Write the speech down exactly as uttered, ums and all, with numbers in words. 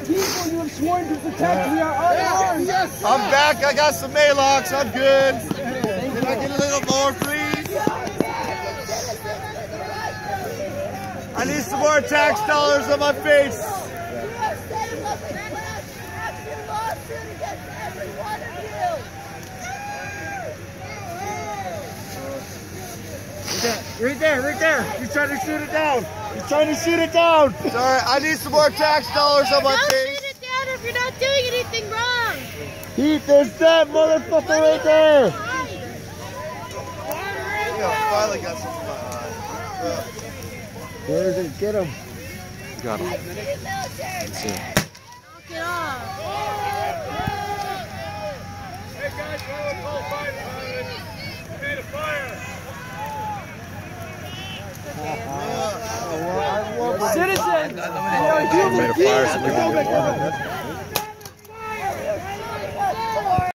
People you have sworn to protect, we are unarmed. Yes, I'm back. I got some Maalox. I'm good. Can I get a little more, please? I need some more tax dollars on my face. Right there, right there. You're trying to shoot it down. You're trying to shoot it down. Sorry, I need some more tax dollars on my face. Don't shoot it down if you're not doing anything wrong. Heath, there's that motherfucker right there. I finally got some of my eyes. Where is it? Get him. Got him. That's it. Knock it off. Hey, guys, we're a cold fight. We made a fire. Citizens, you are human beings.